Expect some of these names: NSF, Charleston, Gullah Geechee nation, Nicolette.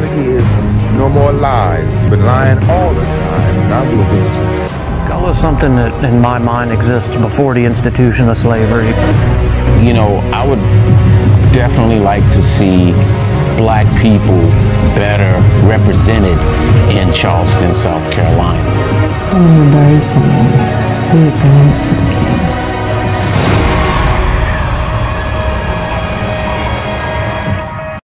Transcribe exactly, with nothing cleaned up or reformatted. two hundred years, no more lies. You've been lying all this time, and I will get you. Gullah is something that, in my mind, exists before the institution of slavery. You know, I would definitely like to see black people better represented in Charleston, South Carolina. So on the very same, we have been in the city.